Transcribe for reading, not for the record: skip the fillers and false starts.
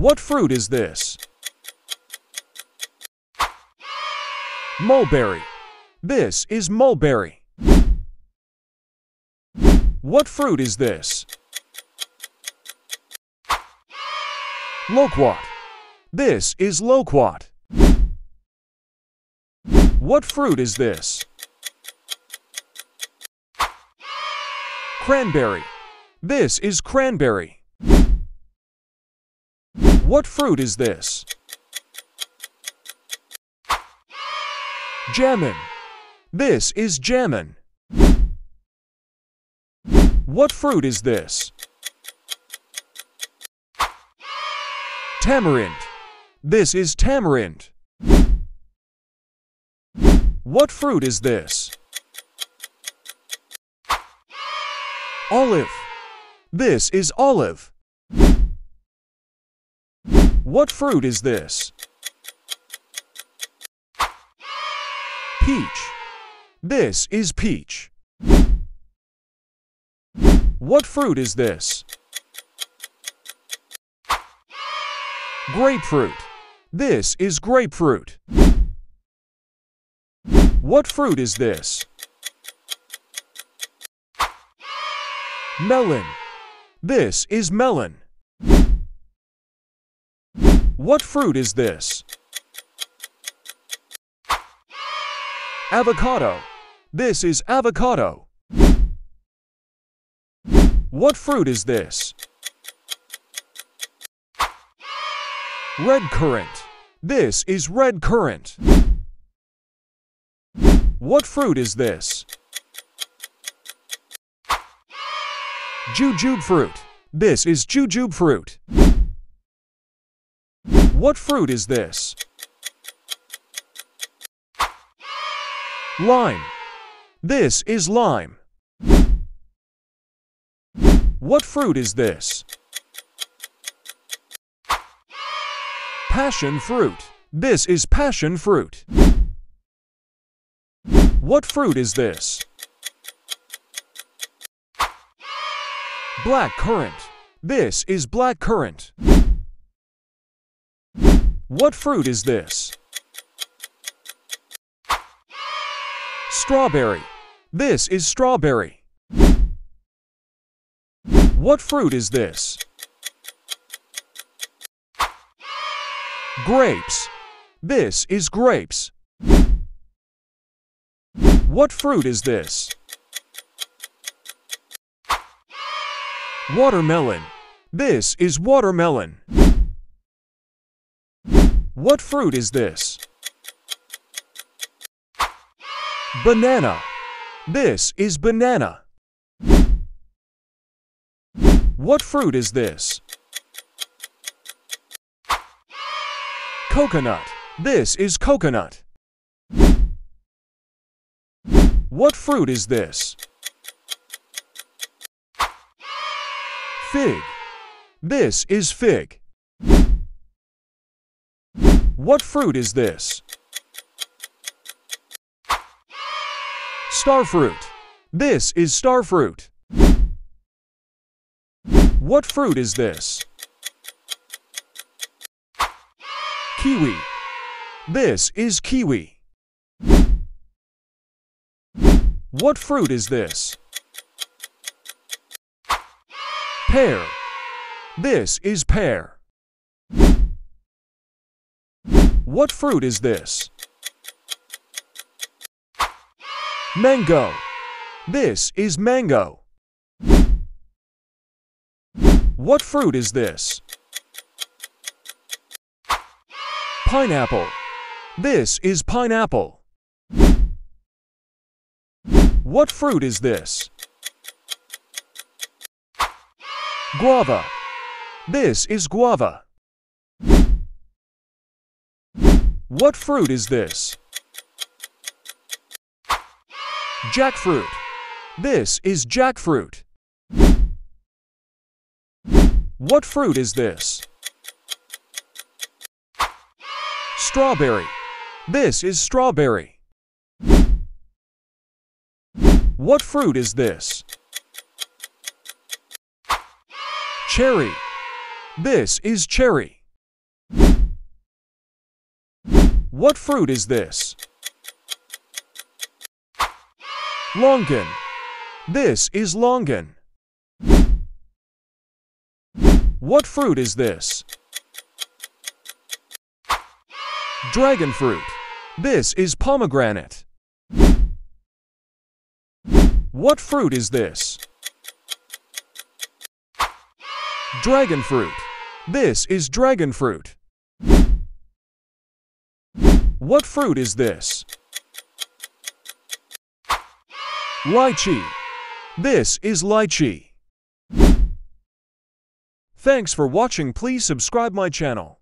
What fruit is this? Mulberry. This is mulberry. What fruit is this? Loquat. This is loquat. What fruit is this? Cranberry. This is cranberry. What fruit is this? Jamun. This is jamun. What fruit is this? Tamarind. This is tamarind. What fruit is this? Olive. This is olive. What fruit is this? Peach. This is peach. What fruit is this? Grapefruit. This is grapefruit. What fruit is this? Melon. This is melon. What fruit is this? Avocado. This is avocado. What fruit is this? Red currant. This is red currant. What fruit is this? Jujube fruit. This is jujube fruit. What fruit is this? Lime. This is lime. What fruit is this? Passion fruit. This is passion fruit. What fruit is this? Black currant. This is black currant. What fruit is this? Strawberry. This is strawberry. What fruit is this? Grapes. This is grapes. What fruit is this? Watermelon. This is watermelon. What fruit is this? Banana. This is banana. What fruit is this? Coconut. This is coconut. What fruit is this? Fig. This is fig. What fruit is this? Starfruit. This is starfruit. What fruit is this? Kiwi. This is kiwi. What fruit is this? Pear. This is pear. What fruit is this? Mango. This is mango. What fruit is this? Pineapple. This is pineapple. What fruit is this? Guava. This is guava. What fruit is this? Jackfruit. This is jackfruit. What fruit is this? Strawberry. This is strawberry. What fruit is this? Cherry. This is cherry. What fruit is this? Longan. This is longan. What fruit is this? Dragon fruit. This is pomegranate. What fruit is this? Dragon fruit. This is dragon fruit. What fruit is this? Lychee. This is lychee. Thanks for watching. Please subscribe my channel.